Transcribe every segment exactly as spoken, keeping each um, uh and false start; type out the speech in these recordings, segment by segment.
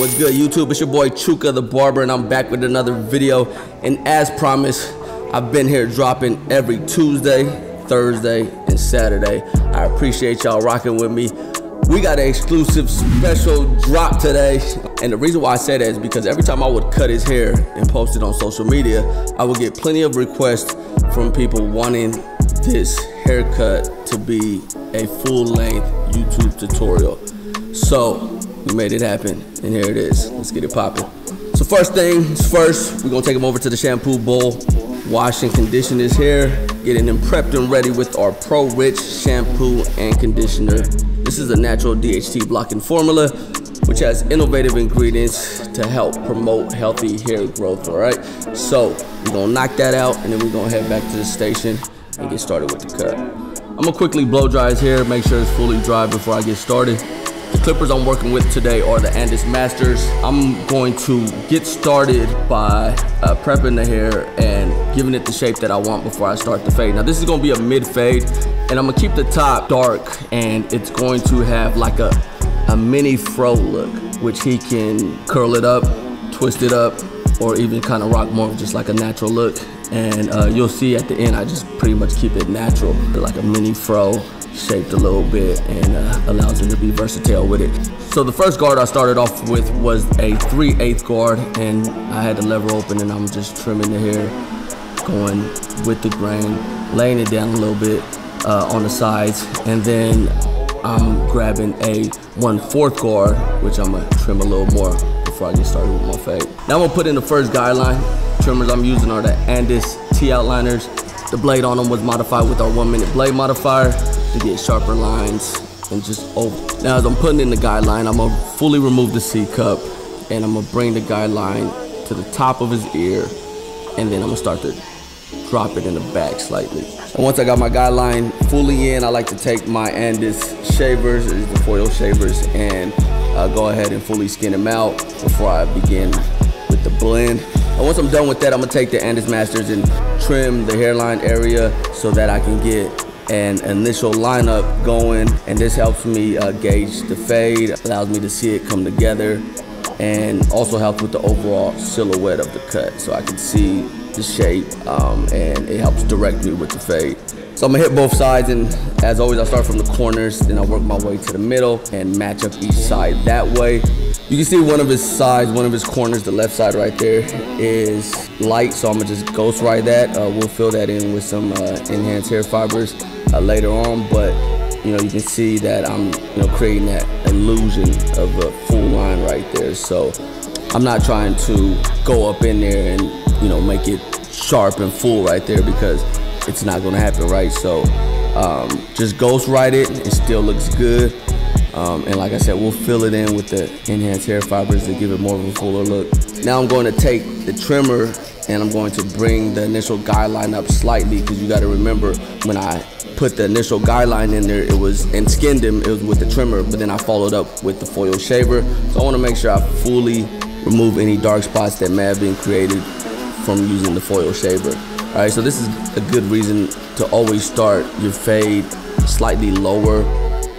What's good, YouTube? It's your boy Chuka the Barber, and I'm back with another video. And as promised, I've been here dropping every Tuesday, Thursday, and Saturday. I appreciate y'all rocking with me. We got an exclusive special drop today. And the reason why I say that is because every time I would cut his hair and post it on social media, I would get plenty of requests from people wanting this haircut to be a full-length YouTube tutorial. So we made it happen, and here it is. Let's get it popping. So first things first, we're gonna take him over to the shampoo bowl, wash and condition his hair, getting him prepped and ready with our Pro Rich shampoo and conditioner. This is a natural D H T blocking formula, which has innovative ingredients to help promote healthy hair growth, all right? So we're gonna knock that out, and then we're gonna head back to the station and get started with the cut. I'm gonna quickly blow dry his hair, make sure it's fully dry before I get started. The clippers I'm working with today are the Andis Masters. I'm going to get started by uh, prepping the hair and giving it the shape that I want before I start the fade. Now this is gonna be a mid fade, and I'm gonna keep the top dark, and it's going to have like a, a mini fro look, which he can curl it up, twist it up, or even kind of rock more, just like a natural look. And uh, you'll see at the end, I just pretty much keep it natural, like a mini fro, shaped a little bit, and uh, allows it to be versatile with it. So the first guard I started off with was a three eighths guard, and I had the lever open, and I'm just trimming the hair, going with the grain, laying it down a little bit uh, on the sides, and then I'm grabbing a one fourth guard, which I'm gonna trim a little more before I get started with my fade. Now I'm gonna put in the first guideline. Trimmers I'm using are the Andis T-Outliners. The blade on them was modified with our one minute blade modifier to get sharper lines and just over. Now as I'm putting in the guideline, I'm gonna fully remove the C cup, and I'm gonna bring the guideline to the top of his ear, and then I'm gonna start to drop it in the back slightly. And once I got my guideline fully in, I like to take my Andis shavers, the foil shavers, and uh, go ahead and fully skin them out before I begin with the blend. And once I'm done with that, I'm gonna take the Andis Masters and trim the hairline area so that I can get an initial lineup going, and this helps me uh, gauge the fade, allows me to see it come together, and also helps with the overall silhouette of the cut, so I can see the shape, um, and it helps direct me with the fade. So I'm gonna hit both sides, and as always I start from the corners, then I work my way to the middle and match up each side that way. You can see one of his sides, one of his corners, the left side right there is light, so I'm gonna just ghost ride that. Uh, we'll fill that in with some uh, enhanced hair fibers Uh, later on, but you know, you can see that I'm you know creating that illusion of a full line right there. So I'm not trying to go up in there and you know make it sharp and full right there, because it's not gonna happen, right? So um, just ghost ride it, it still looks good, um, and like I said, we'll fill it in with the enhanced hair fibers to give it more of a fuller look. Now I'm going to take the trimmer, and I'm going to bring the initial guideline up slightly, because you got to remember when I put the initial guideline in there, it was and skinned him, it was with the trimmer, but then I followed up with the foil shaver. So I want to make sure I fully remove any dark spots that may have been created from using the foil shaver. All right, so this is a good reason to always start your fade slightly lower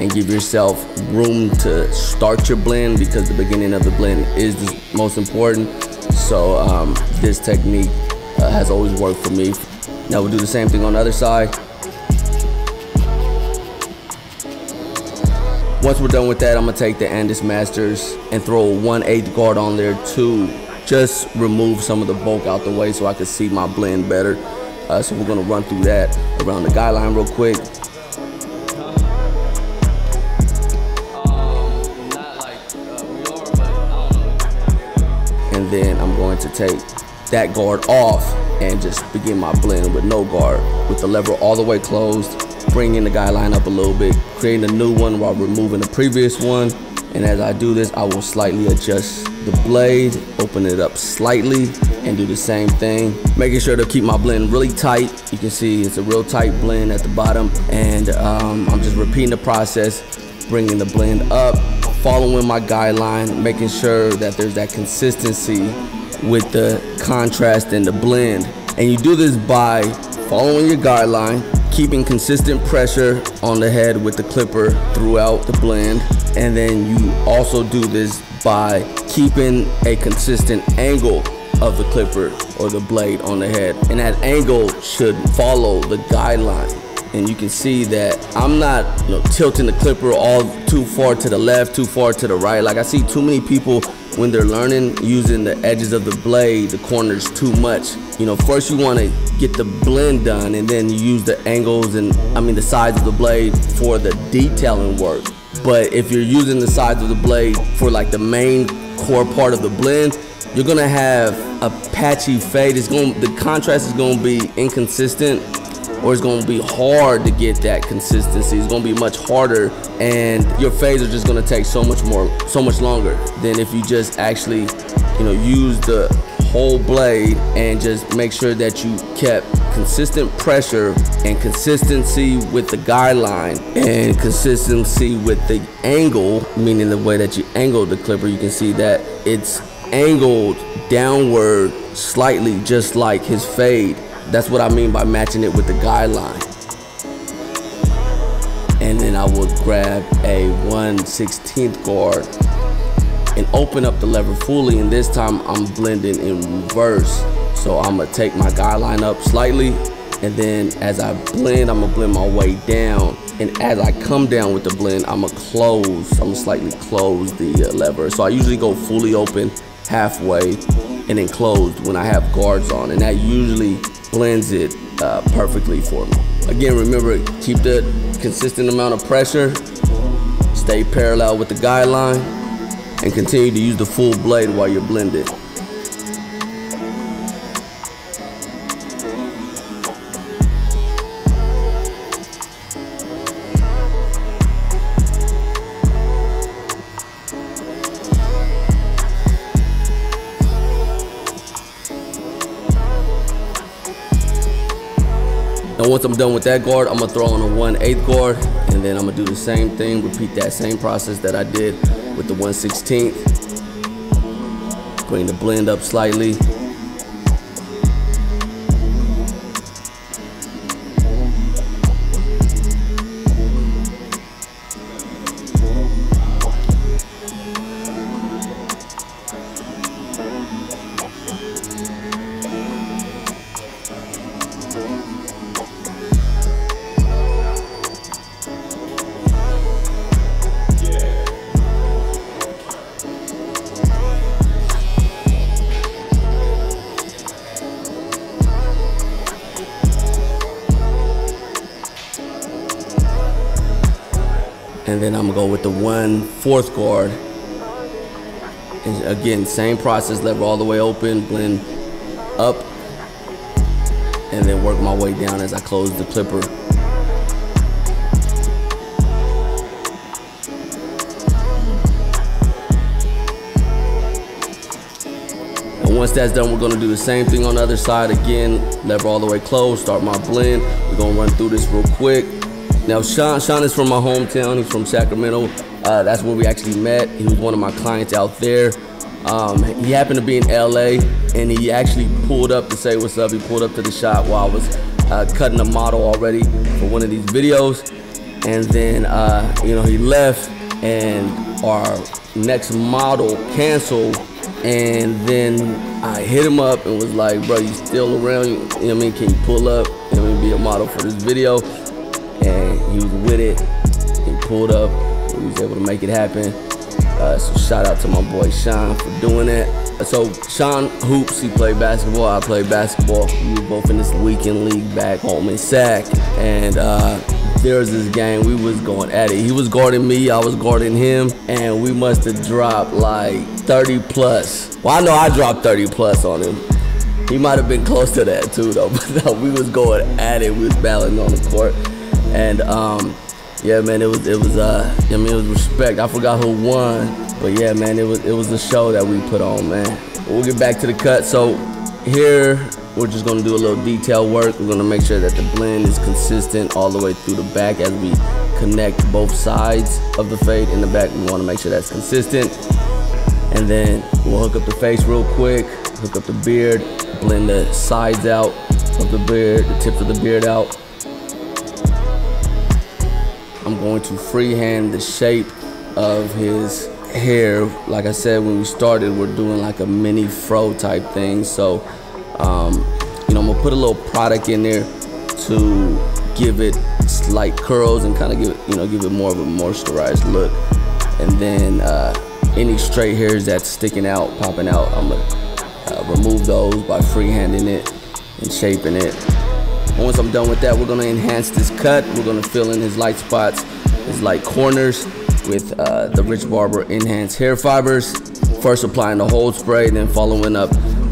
and give yourself room to start your blend, because the beginning of the blend is the most important. So um, this technique uh, has always worked for me. Now we'll do the same thing on the other side. Once we're done with that, I'm gonna take the Andis Masters and throw a one eighth guard on there to just remove some of the bulk out the way so I can see my blend better. Uh, so we're gonna run through that around the guideline real quick. And then I'm going to take that guard off and just begin my blend with no guard, with the lever all the way closed, bringing the guideline up a little bit, creating a new one while removing the previous one. And as I do this, I will slightly adjust the blade, open it up slightly, and do the same thing, making sure to keep my blend really tight. You can see it's a real tight blend at the bottom, and um, I'm just repeating the process, bringing the blend up, following my guideline, making sure that there's that consistency with the contrast in the blend. And you do this by following your guideline, keeping consistent pressure on the head with the clipper throughout the blend. And then you also do this by keeping a consistent angle of the clipper or the blade on the head, and that angle should follow the guideline. And you can see that I'm not, you know, tilting the clipper all too far to the left, too far to the right. Like, I see too many people when they're learning using the edges of the blade, the corners too much. You know, first you want to get the blend done, and then you use the angles and I mean the sides of the blade for the detailing work. But if you're using the sides of the blade for like the main core part of the blend, you're gonna have a patchy fade. It's going, the contrast is gonna be inconsistent, or it's gonna be hard to get that consistency. It's gonna be much harder, and your fades are just gonna take so much more, so much longer than if you just actually, you know, use the whole blade and just make sure that you kept consistent pressure and consistency with the guideline and consistency with the angle, meaning the way that you angle the clipper. You can see that it's angled downward slightly, just like his fade. That's what I mean by matching it with the guideline. And then I will grab a one sixteenth guard and open up the lever fully, and this time I'm blending in reverse. So I'm gonna take my guideline up slightly, and then as I blend, I'm gonna blend my way down, and as I come down with the blend, I'm gonna close, I'm gonna slightly close the uh, lever. So I usually go fully open halfway and then closed when I have guards on, and that usually blends it uh, perfectly for me. Again, remember, keep the consistent amount of pressure, stay parallel with the guideline, and continue to use the full blade while you're blending. Now once I'm done with that guard, I'm gonna throw on a one eighth guard, and then I'm gonna do the same thing, repeat that same process that I did with the one sixteenth. Bring the blend up slightly. And then I'm gonna go with the one fourth guard. And again, same process, lever all the way open, blend up, and then work my way down as I close the clipper. And once that's done, we're gonna do the same thing on the other side. Again, lever all the way closed, start my blend. We're gonna run through this real quick. Now, Sean, Sean is from my hometown. He's from Sacramento. Uh, that's where we actually met. He was one of my clients out there. Um, he happened to be in L A, and he actually pulled up to say what's up. He pulled up to the shop while I was uh, cutting a model already for one of these videos. And then, uh, you know, he left, and our next model canceled. And then I hit him up and was like, bro, you still around? You know what I mean? Can you pull up and be a model for this video? And he was with it, he pulled up, and he was able to make it happen. Uh, so shout out to my boy Sean for doing that. So Sean hoops, he played basketball, I played basketball. We were both in this weekend league back home in Sac, and uh, there was this game, we was going at it. He was guarding me, I was guarding him, and we must have dropped like thirty plus. Well, I know I dropped thirty plus on him. He might have been close to that too though, but no, we was going at it, we was battling on the court. And um, yeah, man, it was it was uh, I mean, it was respect. I forgot who won, but yeah, man, it was it was a show that we put on, man. We'll get back to the cut. So here we're just gonna do a little detail work. We're gonna make sure that the blend is consistent all the way through the back as we connect both sides of the fade in the back. We want to make sure that's consistent, and then we'll hook up the face real quick, hook up the beard, blend the sides out of the beard, the tips of the beard out. I'm going to freehand the shape of his hair. Like I said, when we started, we're doing like a mini fro type thing. So, um, you know, I'm gonna put a little product in there to give it slight curls and kind of give it, you know, give it more of a moisturized look. And then uh, any straight hairs that's sticking out, popping out, I'm gonna uh, remove those by freehanding it and shaping it. Once I'm done with that, we're gonna enhance this cut. We're gonna fill in his light spots, his light corners with uh, the Rich Barber Enhanced Hair Fibers. First applying the hold spray, then following up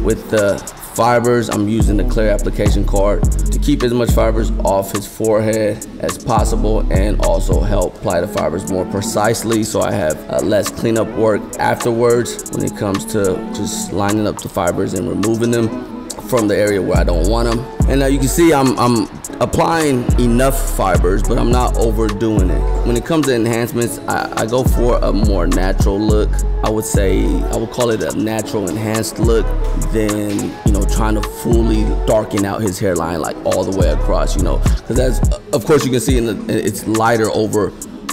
with the fibers. I'm using the clear application card to keep as much fibers off his forehead as possible and also help apply the fibers more precisely, so I have uh, less cleanup work afterwards when it comes to just lining up the fibers and removing them from the area where I don't want them. And now you can see I'm, I'm applying enough fibers, but I'm not overdoing it. When it comes to enhancements, I, I go for a more natural look. I would say, I would call it a natural enhanced look than, you know, trying to fully darken out his hairline like all the way across, you know, because that's, of course, you can see in the, it's lighter over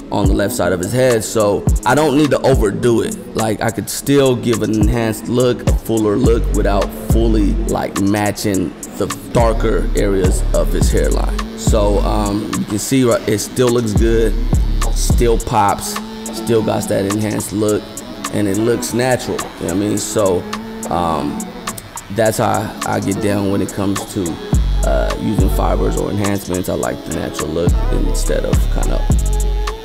on the left side of his head, so I don't need to overdo it. Like, I could still give an enhanced look, a fuller look, without fully like matching the darker areas of his hairline. So um, you can see it still looks good, still pops, still got that enhanced look, and it looks natural, you know what I mean? So um, that's how I get down when it comes to uh, using fibers or enhancements. I like the natural look instead of kind of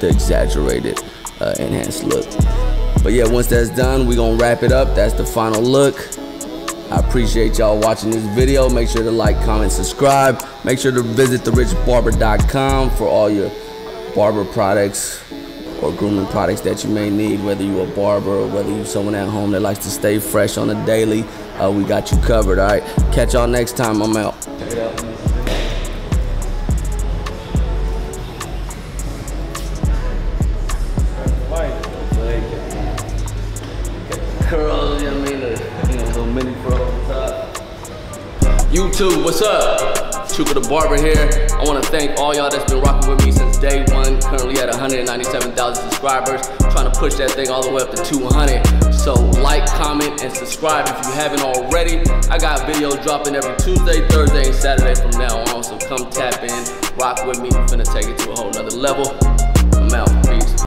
the exaggerated uh, enhanced look. But yeah, once that's done, we're gonna wrap it up. That's the final look. I appreciate y'all watching this video. Make sure to like, comment, subscribe. Make sure to visit the rich barber dot com for all your barber products or grooming products that you may need, whether you're a barber or whether you're someone at home that likes to stay fresh on a daily. Uh, we got you covered. All right, catch y'all next time. I'm out. Check it out. YouTube, what's up? Chuka the Barber here. I want to thank all y'all that's been rocking with me since day one. Currently at one hundred ninety-seven thousand subscribers. Trying to push that thing all the way up to two hundred. So like, comment, and subscribe if you haven't already. I got videos dropping every Tuesday, Thursday, and Saturday from now on. So come tap in, rock with me. I'm finna take it to a whole nother level.